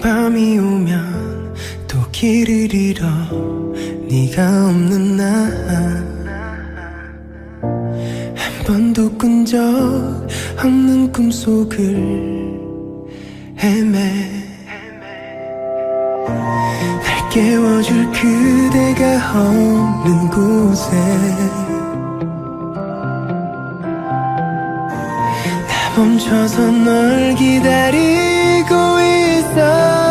밤이 오면 또 길을 잃어 네가 없는 날 한 번도 꾼 적 없는 꿈속을 헤매 날 깨워줄 그대가 없는 곳에 나 멈춰서 널 기다리고 있어.